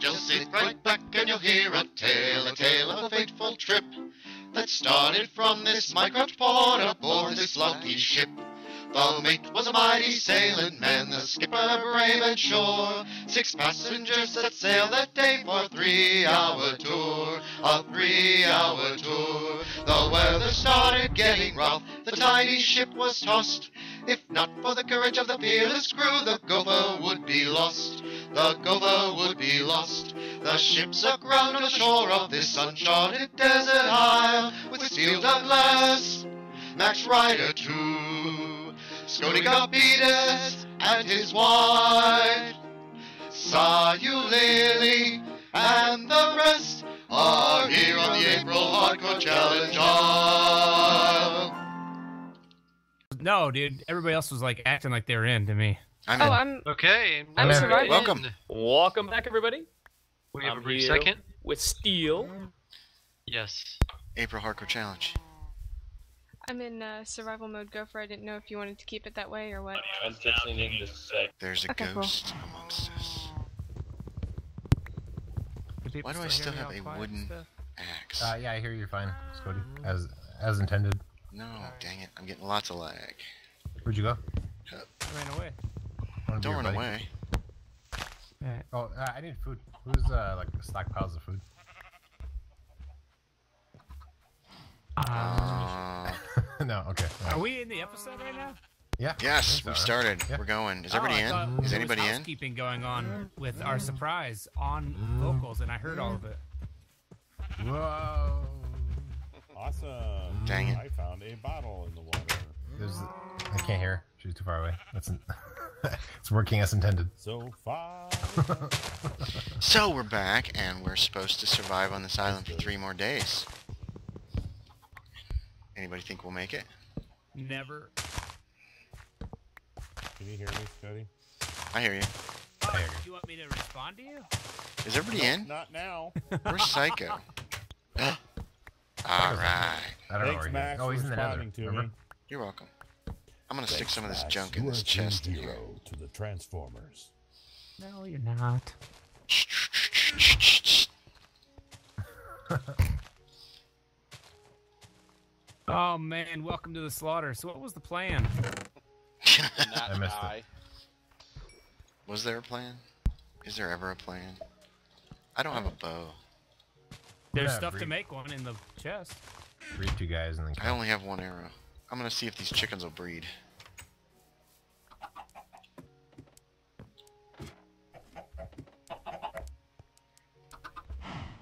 Just sit right back and you'll hear a tale of a fateful trip that started from this Minecraft port aboard this lucky ship. The mate was a mighty sailing man, the skipper brave and sure. 6 passengers that sailed that day for a 3-hour tour, a 3-hour tour. The weather started getting rough, the tiny ship was tossed. If not for the courage of the fearless crew, the Gopher would be lost, the Gopher would be lost. The ship's aground on the shore of this uncharted desert isle, with Steel Douglas, Max Ryder too, Scotty Garbidis and his wife, Sayulily, and the rest are here on the April Hardcore Challenge Island. No, dude, everybody else was like acting like they were in to me. I'm in. Oh, I'm okay. I'm surviving. Welcome. Welcome back, everybody. We have a brief second with Steel. Yes. April Hardcore Challenge. I'm in survival mode, Gopher. I didn't know if you wanted to keep it that way or what. There's a ghost amongst us. Why do I still have a wooden axe? Yeah, I hear you're fine, Scotty. As intended. No, dang it. I'm getting lots of lag. Where'd you go? I ran away. Don't run away. Oh, I need food. Who's, like, stockpiles of food? No, okay. Right. Are we in the episode right now? Yeah. Yes, we've started. Yeah. We're going. Is everybody in? Is anybody in? Housekeeping going on with our surprise on vocals, and I heard all of it. Whoa! Awesome. Dang it! I found a bottle in the water. I can't hear. She's too far away. It's working as intended. So far. So we're back, and we're supposed to survive on this island for 3 more days. Anybody think we'll make it? Never. Can you hear me, Scotty? I hear you. Oh, do you want me to respond to you? Is everybody in? Not now. We're psycho. All right. I don't know where he is. Oh, he's in the nether. You're welcome. I'm gonna stick some of this junk in this chest. To the Transformers. No, you're not. Oh man, welcome to the slaughter. So what was the plan? I missed it. Was there a plan? Is there ever a plan? I don't have a bow. There's stuff to make one in the chest. Breed 2 guys and then I only have 1 arrow. I'm gonna see if these chickens will breed.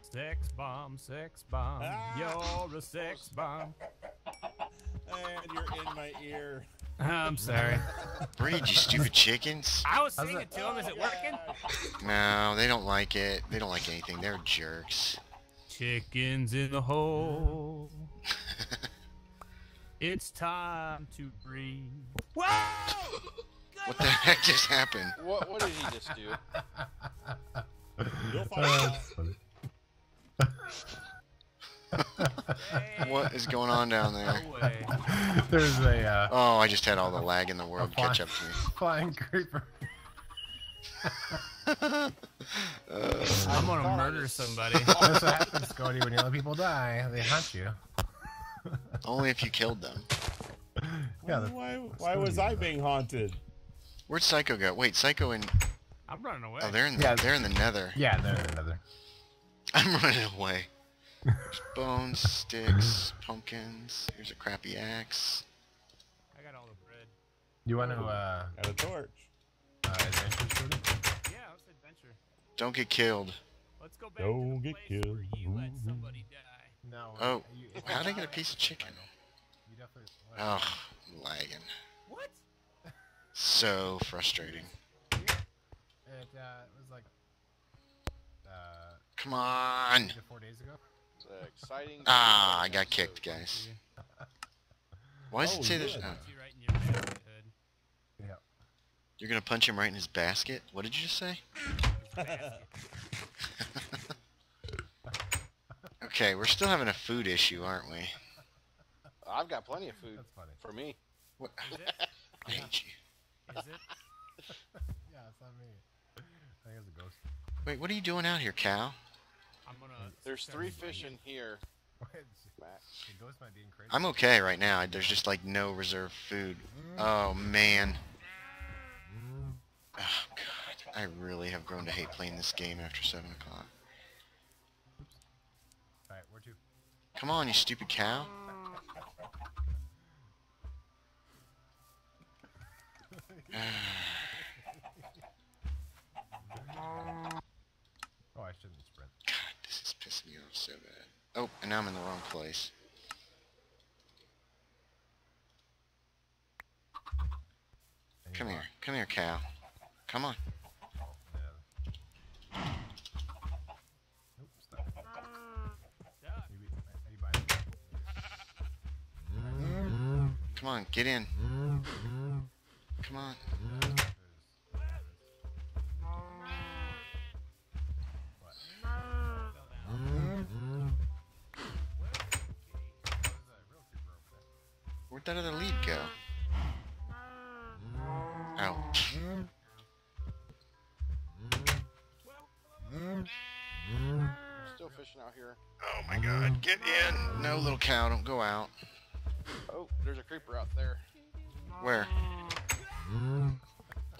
Sex bomb, sex bomb, you're a sex bomb. And you're in my ear. I'm sorry. Breed, you stupid chickens. I was singing to them. Is it working? No, they don't like it. They don't like anything. They're jerks. Chickens in the hole. It's time to breed. Whoa! What the heck just happened? What did he just do? You'll find out. What is going on down there? No There's a. Oh, I just had all the lag in the world catch up to me. Flying creeper. I'm gonna murder somebody. That's what happens, Scotty. When you let people die, they hunt you. Only if you killed them. Yeah. Why was I being haunted? Where'd Psycho go? Wait, Psycho and. I'm running away. Oh, they're in the. Yeah, they're in the nether. Yeah, they're in the nether. I'm running away. There's bones, sticks, pumpkins. Here's a crappy axe. I got all the bread. You want to, Got a torch. Adventure story? Yeah, let's adventure. Don't get killed. Let's go back to the place where you let somebody die. No. Oh, how'd I get a piece of chicken? Oh, I'm lagging. What? So frustrating. It, was like... Come on! 4 days ago? Exciting. I got kicked, guys. Why does it say there's no? You're gonna punch him right in his basket? What did you just say? Okay, we're still having a food issue, aren't we? I've got plenty of food. That's funny. For me. What? Is it? I hate you. Is it? Yeah, it's not me. I think it's a ghost. Wait, what are you doing out here, Cal? I'm gonna... There's three fish in here. I'm okay right now. There's just like no reserve food. Oh man. Oh god. I really have grown to hate playing this game after 7 o'clock. Alright, where to? Come on, you stupid cow. Oh, I shouldn't sprint. God, this is pissing me off so bad. Oh, and now I'm in the wrong place. Come here. Come here, cow. Come on. Yeah. Nope, stop. Come on, get in. Come on. Where'd that other lead go? Ow. Still fishing out here. Oh my god, get in! No, little cow, don't go out. Oh, there's a creeper out there. Where?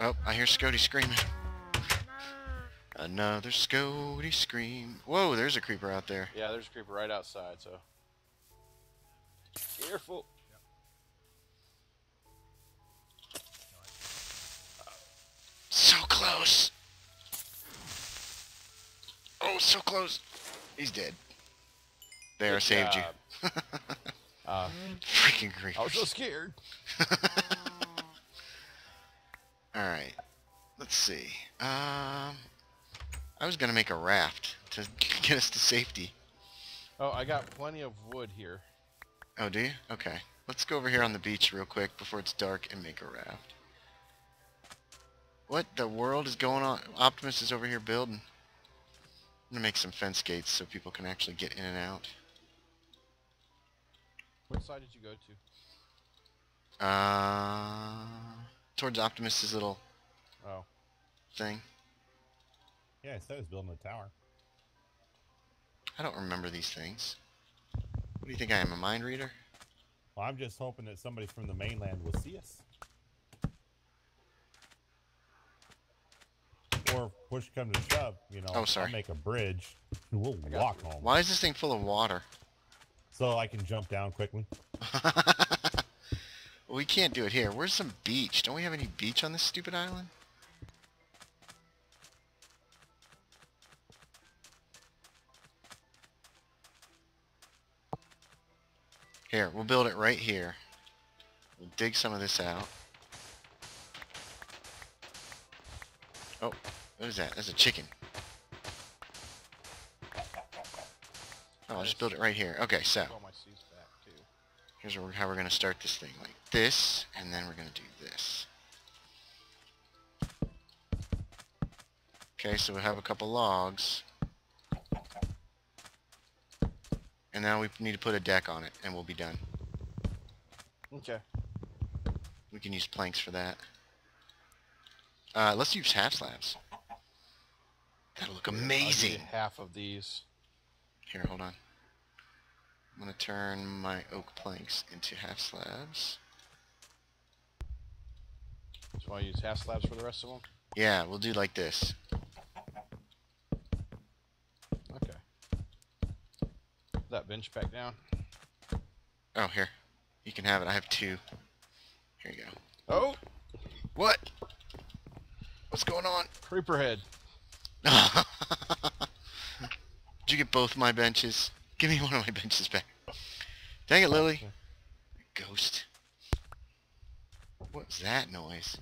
Oh, I hear Scotty screaming. Another Scotty scream. Whoa, there's a creeper out there. Yeah, there's a creeper right outside, so... Careful! So close! Oh, so close! He's dead. There, I saved you. Freaking creepers. I was so scared. Alright. Let's see. I was gonna make a raft to get us to safety. Oh, I got plenty of wood here. Oh, do you? Okay. Let's go over here on the beach real quick before it's dark and make a raft. What the world is going on? Optimus is over here building. I'm gonna make some fence gates so people can actually get in and out. What side did you go to? Towards Optimus's little thing. Yeah, I said I was building a tower. I don't remember these things. What do you think I am, a mind reader? Well, I'm just hoping that somebody from the mainland will see us. Or push comes to shove, you know, I'll make a bridge and we'll walk home. Why is this thing full of water? So I can jump down quickly. We can't do it here. Where's some beach? Don't we have any beach on this stupid island? Here, we'll build it right here. We'll dig some of this out. Oh, what is that? That's a chicken. Oh, I'll just build it right here. Okay, so here's how we're going to start this thing. Like this, and then we're going to do this. Okay, so we'll have a couple logs. And now we need to put a deck on it, and we'll be done. Okay. We can use planks for that. Let's use half slabs. That'll look amazing. Half of these. Here, hold on. I'm gonna turn my oak planks into half slabs. So I use half slabs for the rest of them? Yeah, we'll do like this. Okay. Put that bench back down. Oh, here. You can have it. I have two. Here you go. Oh! What? What's going on? Creeper head. Did you get both my benches? Give me one of my benches back. Dang it, Lily. Ghost. What's that noise?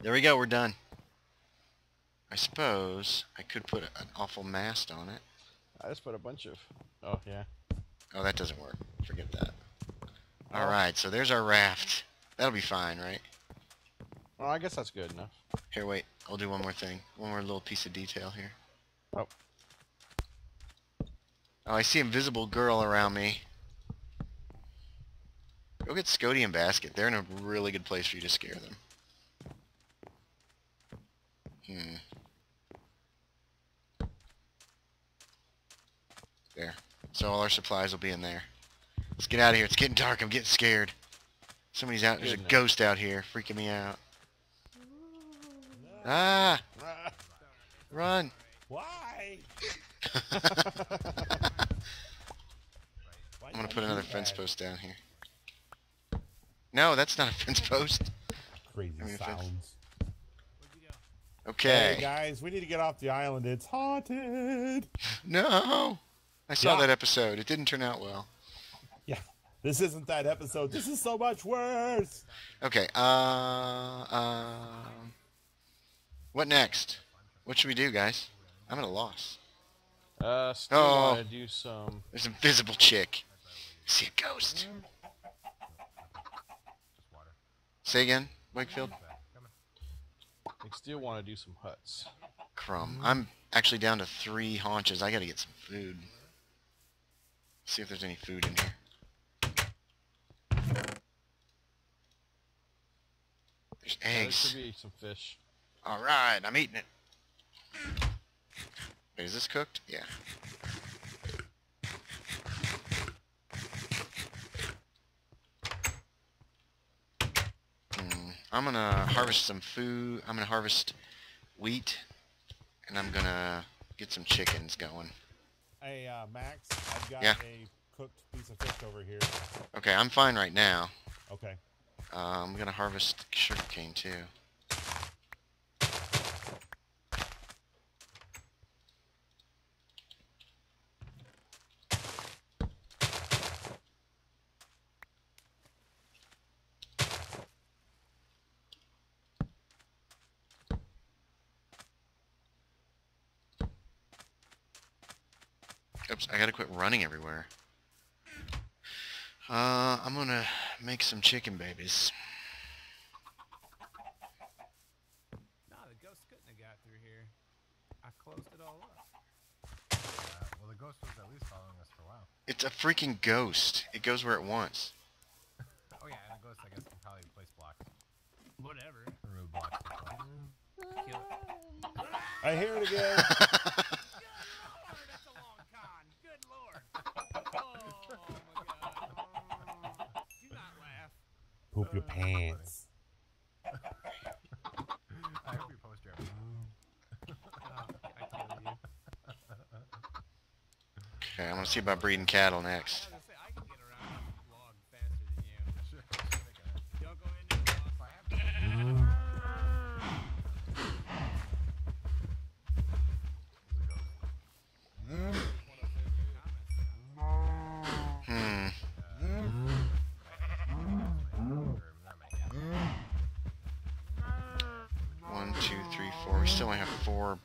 There we go, we're done. I suppose I could put an awful mast on it. I just put a bunch of... Oh, yeah. Oh, that doesn't work. Forget that. Alright, so there's our raft. That'll be fine, right? Well, I guess that's good enough. Here, wait. I'll do one more thing. One more little piece of detail here. Oh. Oh, I see invisible girl around me. Go get Scotty and Basket. They're in a really good place for you to scare them. So all our supplies will be in there. Let's get out of here. It's getting dark. I'm getting scared. Somebody's out. There's a ghost out here freaking me out. Ah! Run! Why? I'm gonna put another fence post down here. No, that's not a fence post. Crazy sounds. Okay. Hey guys, we need to get off the island. It's haunted. No. I saw that episode. It didn't turn out well. Yeah. This isn't that episode. This is so much worse. Okay. What next? What should we do, guys? I'm at a loss. Still gotta do some... There's an invisible chick. I see a ghost. Say again, Wakefield. I still want to do some huts. Crumb. I'm actually down to 3 haunches. I gotta get some food. See if there's any food in here. There's eggs. There should be some fish. Alright, I'm eating it. Wait, is this cooked? Yeah. I'm gonna harvest some food. I'm gonna harvest wheat, and I'm gonna get some chickens going. Hey, Max, I've got a cooked piece of fish over here. Okay, I'm fine right now. Okay. I'm gonna harvest sugarcane too. Oops, I gotta quit running everywhere. I'm gonna make some chicken babies. No, the ghost couldn't have got through here. I closed it all up. Well, the ghost was at least following us for a while. It's a freaking ghost. It goes where it wants. Oh yeah, and a ghost, I guess, can probably place blocks. Whatever. Remove blocks. Kill it. I hear it again. Poop your pants. I hope you post your Okay, I'm gonna see about breeding cattle next.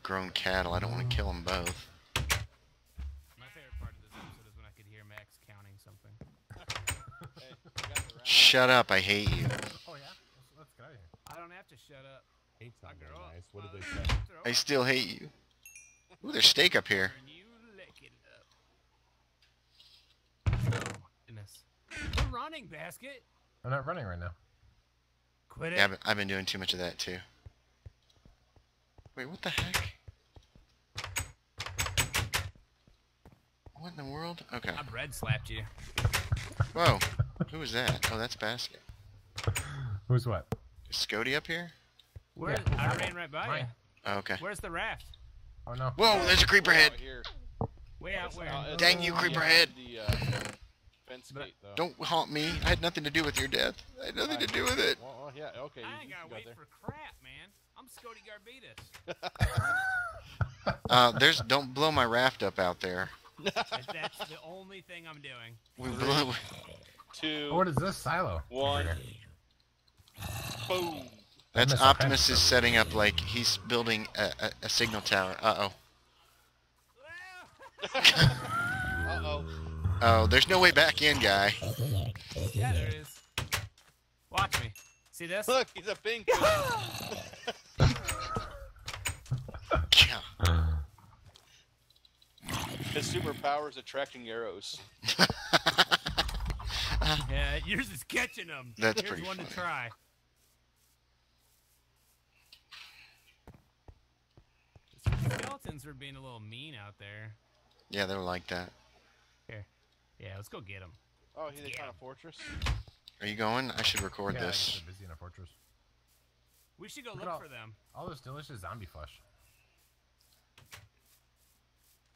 Grown cattle. I don't want to kill them both. My favorite part of this episode is when I could hear Max counting something. Hey, shut up! I hate you. Oh yeah, let's go. I don't have to shut up. I grow up. Nice. What did they say? I still hate you. Ooh, there's steak up here. I'm running, basket. I'm not running right now. Quit it. Yeah, I've been doing too much of that too. Wait, what the heck? What in the world? Okay. My bread slapped you. Whoa. Who was that? Oh, that's Basket. Who's what? Is Scotty up here? Where? Yeah. I ran right by you. Oh, okay. Where's the raft? Oh, no. Whoa, there's a creeper head. Way out where? Dang you, creeper head. Fence gate, don't haunt me. I had nothing to do with your death. I had nothing to do with it. Well, yeah, okay. I ain't gotta wait for crap, man. I'm Scotty Garbidis. Don't blow my raft up out there. If that's the only thing I'm doing. We blew. 3, 2. Oh, what is this silo? 1. Boom. That's Optimus is setting up like he's building a signal tower. Uh-oh. Uh-oh. Oh, there's no way back in, guy. Yeah, there is. Watch me. See this? Look, he's a pink. His superpower is attracting arrows. Yeah, yours is catching them. That's Here's pretty one funny. To try. The skeletons were being a little mean out there. Yeah, they were like that. Here. Yeah, let's go get him. Oh, he found a fortress. Are you going? I should record this. Yeah, busy in a fortress. We should go look for them. All this delicious zombie flesh.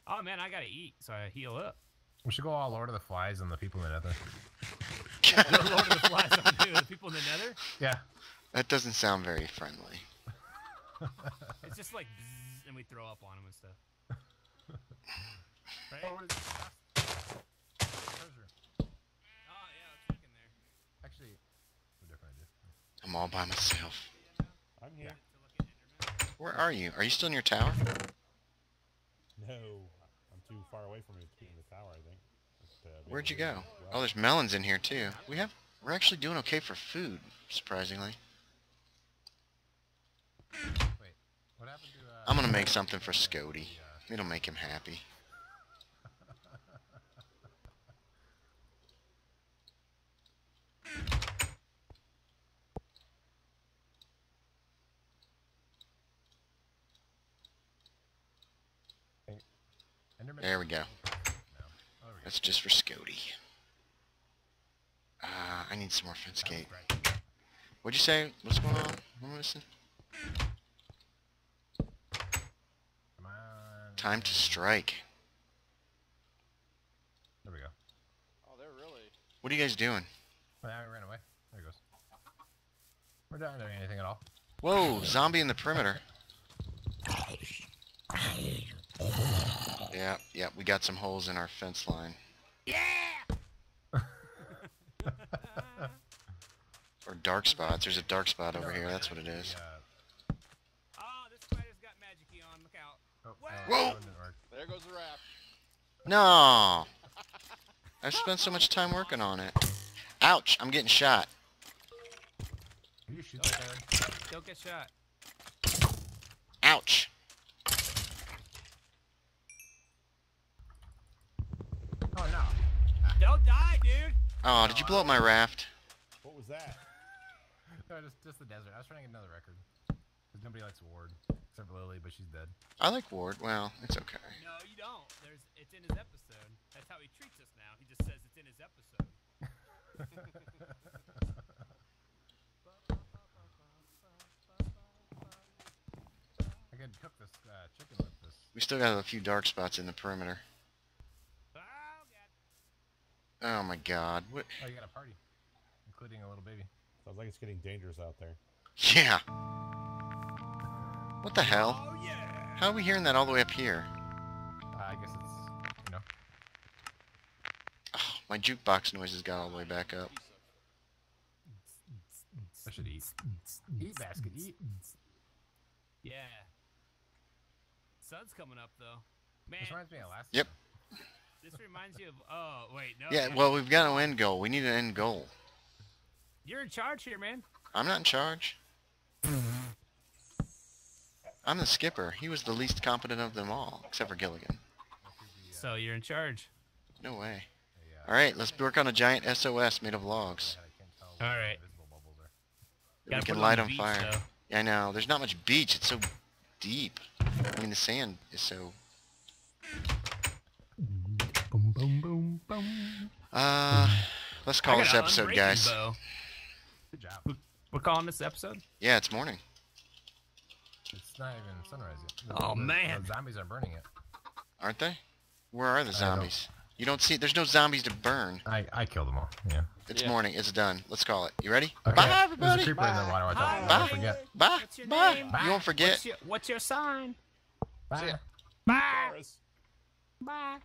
Oh man, I gotta eat, so I heal up. We should go all Lord of the Flies on the people in the Nether. Lord of the Flies on the people in the Nether? Yeah. That doesn't sound very friendly. It's just like bzzz, and we throw up on them and stuff. Right? Oh, what is treasure. Oh, yeah, let's look in there. Actually, I'm all by myself. I'm here. Where are you? Are you still in your tower? No. I'm too far away from it to be in the tower, I think. But, where'd you go? Oh, there's melons in here, too. We're actually doing okay for food, surprisingly. Wait, what happened to, I'm gonna make something for Scotty. It'll make him happy. There we go. That's just for Scotty. I need some more fence gate. What'd you say? What's going on? I'm listening. Come on. Time to strike. There we go. Oh, they're really... What are you guys doing? Well, I ran away. There he goes. We're not doing anything at all. Whoa! Zombie in the perimeter. Yeah, yeah, we got some holes in our fence line. Yeah! Or dark spots. There's a dark spot over here. That's what it is. Oh, this spider's got magic-y on. Look out. Oh, whoa! There goes the raft. No! I've spent so much time working on it. Ouch! I'm getting shot. You shoot that. Don't get shot. Ouch! Oh, no. Don't die, dude! Oh, did you blow up my raft? What was that? No, just the desert. I was trying to get another record. Because nobody likes Ward. Except Lily, but she's dead. I like Ward. Well, it's okay. No, you don't. It's in his episode. That's how he treats us now. He just says it's in his episode. I can cook this chicken with this. We still got a few dark spots in the perimeter. Oh my god. What? Oh, you got a party. Including a little baby. Sounds like it's getting dangerous out there. Yeah! What the hell? Oh, yeah. How are we hearing that all the way up here? I guess it's... you know. Oh, my jukebox noises got all the way back up. I should eat. Eat, basket, eat. Yeah. Sun's coming up, though. Man. This reminds me of last time. Yep. This reminds you of... Oh, wait, no. Yeah, well, we've got an end goal. We need an end goal. You're in charge here, man. I'm not in charge. I'm the skipper. He was the least competent of them all, except for Gilligan. So you're in charge. No way. All right, let's work on a giant SOS made of logs. All right. We can light on fire. Though. Yeah, I know. There's not much beach. It's so deep. I mean, the sand is so... Boom, boom, boom, boom. Let's call this episode, guys. Good job. We're calling this episode? Yeah, it's morning. It's not even sunrise yet. Oh, man. The zombies are burning it. Aren't they? Where are the zombies? You don't see... There's no zombies to burn. I killed them all, yeah. It's morning. It's done. Let's call it. You ready? Okay. Bye, everybody. There's a creeper in the water. Bye. Bye. You won't forget. What's your sign? Bye. Bye. Bye.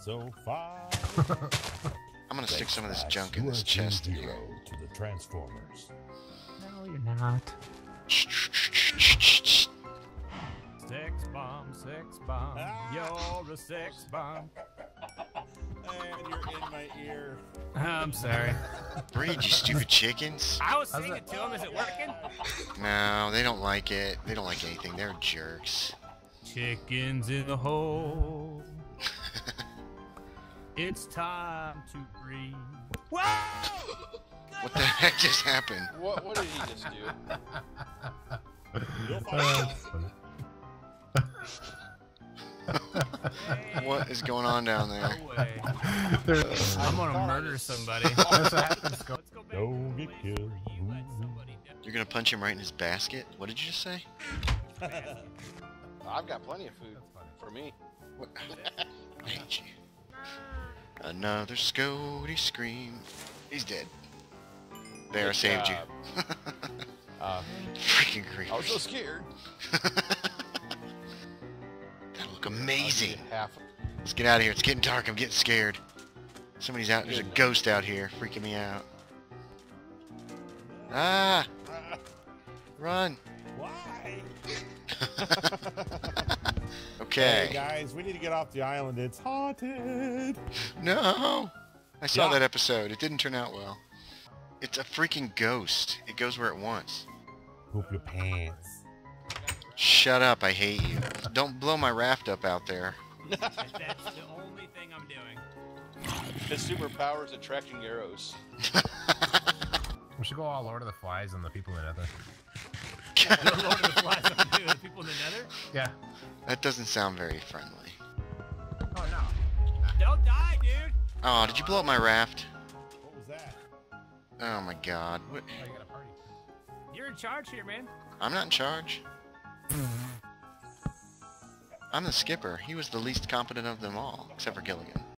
So far. I'm gonna stick some of this junk in this chest. To the Transformers. No, you're not. Sex bomb, ah! You're a sex bomb. And you're in my ear. I'm sorry. Breed, you stupid chickens. I was singing to them. Is it working? No, they don't like it. They don't like anything. They're jerks. Chickens in the hole. It's time to breed. Whoa! What the heck just happened? What did he just do? You'll find out. What is going on down there? I'm gonna murder somebody. Go get killed. You're gonna punch him right in his basket? What did you just say? I've got plenty of food for me. What? I hate you. Another Scotty scream. He's dead. There, I saved you. Freaking creepers. I was so scared. Amazing. Let's get out of here. It's getting dark. I'm getting scared. Somebody's out. There's a ghost out here freaking me out. Ah! Run! Why? Okay. Hey guys, we need to get off the island. It's haunted. No! I saw that episode. It didn't turn out well. It's a freaking ghost. It goes where it wants. Poop your pants. Shut up, I hate you. Don't blow my raft up out there. That's the only thing I'm doing. His superpower is attracting arrows. We should go all Lord of the Flies on the people in the Nether. Lord of the Flies on the people in the Nether? Yeah. That doesn't sound very friendly. Oh, no. Don't die, dude! Oh, did you blow up my raft? What was that? Oh, my God. What? Oh, you got a party. You're in charge here, man. I'm not in charge. I'm the skipper. He was the least competent of them all, except for Gilligan.